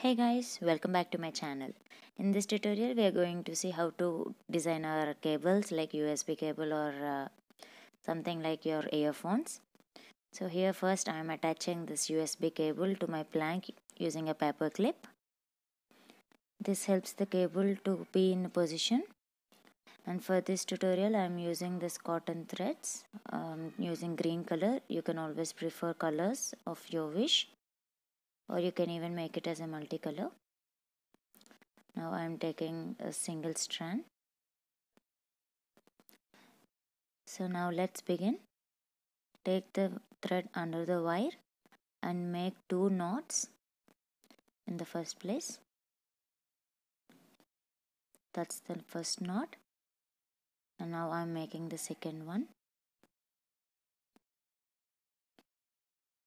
Hey guys, welcome back to my channel. In this tutorial we are going to see how to design our cables like USB cable or something like your earphones. So here first I am attaching this USB cable to my plank using a paper clip. This helps the cable to be in position, and for this tutorial I am using this cotton threads using green color. You can always prefer colors of your wish, or you can even make it as a multicolor. Now I am taking a single strand. So now let's begin. Take the thread under the wire and make two knots in the first place. That's the first knot. And now I am making the second one.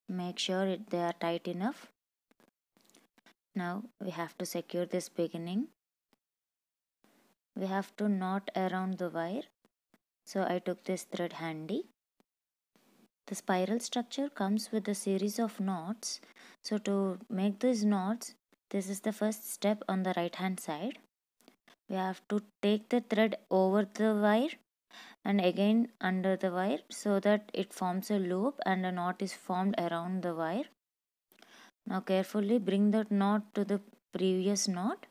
Make sure they are tight enough. Now we have to secure this beginning. We have to knot around the wire. So I took this thread handy. The spiral structure comes with a series of knots. So to make these knots, this is the first step on the right hand side. We have to take the thread over the wire and again under the wire so that it forms a loop and a knot is formed around the wire. Now carefully bring the knot to the previous knot.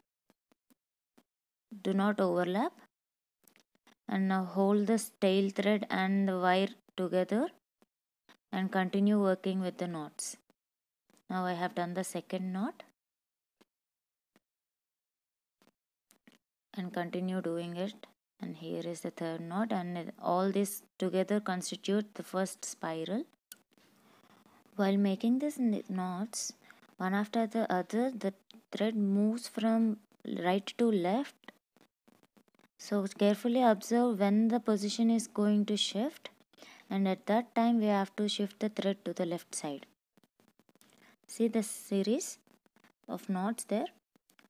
Do not overlap. And now hold the tail thread and the wire together and continue working with the knots. Now I have done the second knot. And continue doing it. And here is the third knot, and all this together constitute the first spiral. While making these knots, one after the other, the thread moves from right to left. So carefully observe when the position is going to shift, and at that time we have to shift the thread to the left side. See the series of knots there,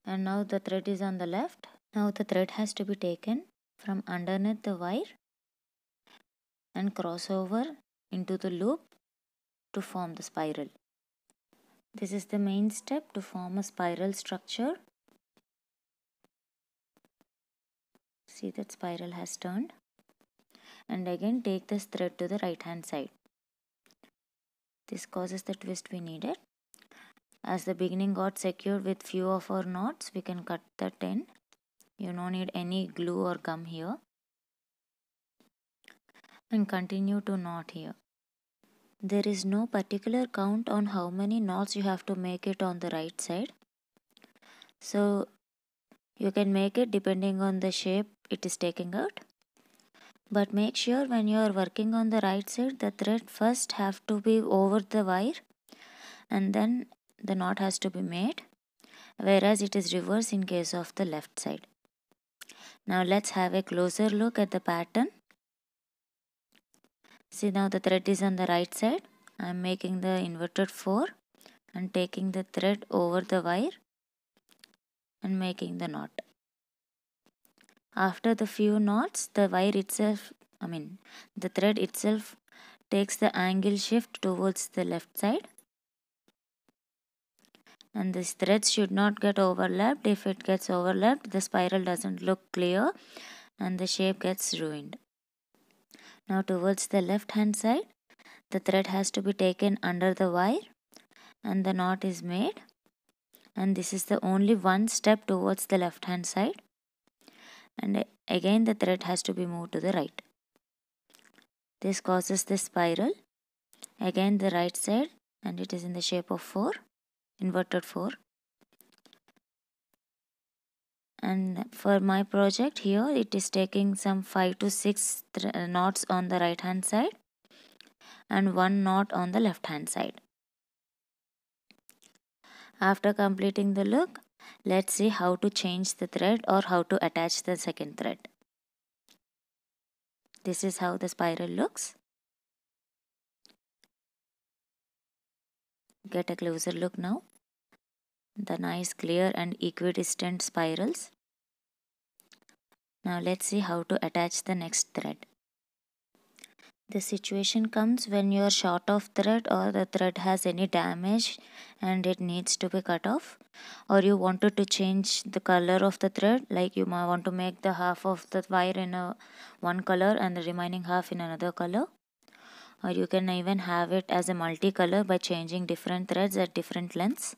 and now the thread is on the left. Now the thread has to be taken from underneath the wire and cross over into the loop to form the spiral. This is the main step to form a spiral structure. See that spiral has turned, and again take this thread to the right hand side. This causes the twist we needed. As the beginning got secured with few of our knots, we can cut that end. You don't need any glue or gum here, and continue to knot here. There is no particular count on how many knots you have to make it on the right side. So you can make it depending on the shape it is taking out. But make sure when you are working on the right side, the thread first have to be over the wire and then the knot has to be made. Whereas it is reverse in case of the left side. Now let's have a closer look at the pattern. See, now the thread is on the right side. I am making the inverted 4 and taking the thread over the wire and making the knot. After the few knots, the thread itself takes the angle shift towards the left side. And these threads should not get overlapped. If it gets overlapped, the spiral doesn't look clear and the shape gets ruined. Now towards the left hand side, the thread has to be taken under the wire and the knot is made. And this is the only one step towards the left hand side. And again the thread has to be moved to the right. This causes the spiral. Again the right side, and it is in the shape of 4. Inverted 4. And for my project here, it is taking some 5 to 6 knots on the right hand side and one knot on the left hand side. After completing the look, let's see how to change the thread or how to attach the second thread. This is how the spiral looks. Get a closer look now. The nice clear and equidistant spirals. Now let's see how to attach the next thread. The situation comes when you are short of thread, or the thread has any damage and it needs to be cut off, or you wanted to change the color of the thread, like you might want to make the half of the wire in one color and the remaining half in another color, or you can even have it as a multicolor by changing different threads at different lengths.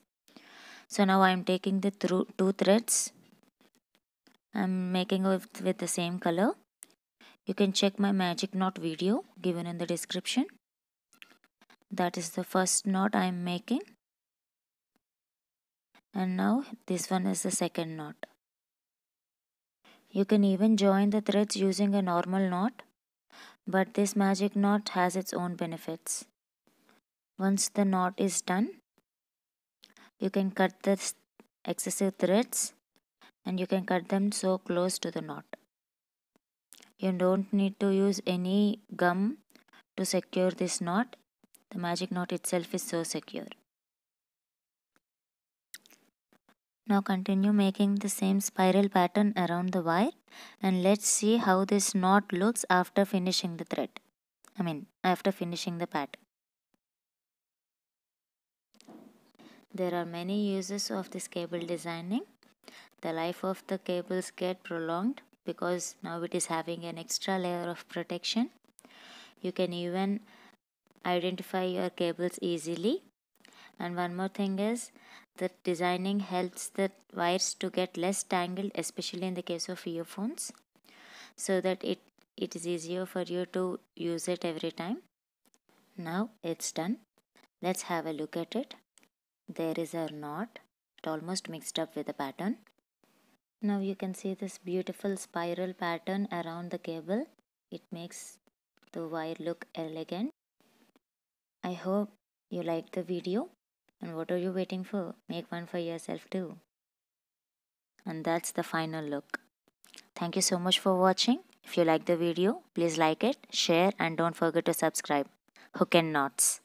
So now I am taking the two threads. I am making it with the same color. You can check my magic knot video given in the description. That is the first knot I am making. And now this one is the second knot. You can even join the threads using a normal knot, but this magic knot has its own benefits. Once the knot is done, you can cut the excessive threads, and you can cut them so close to the knot. You don't need to use any gum to secure this knot. The magic knot itself is so secure. Now continue making the same spiral pattern around the wire, and let's see how this knot looks after finishing the thread. After finishing the pattern. There are many uses of this cable designing. The life of the cables get prolonged because now it is having an extra layer of protection. You can even identify your cables easily. And one more thing is that designing helps the wires to get less tangled, especially in the case of earphones, so that it is easier for you to use it every time. Now it's done. Let's have a look at it. There is our knot. It almost mixed up with the pattern. Now you can see this beautiful spiral pattern around the cable. It makes the wire look elegant. I hope you liked the video, and what are you waiting for? Make one for yourself too. And that's the final look. Thank you so much for watching. If you like the video, please like it, share, and don't forget to subscribe. Hook and knots.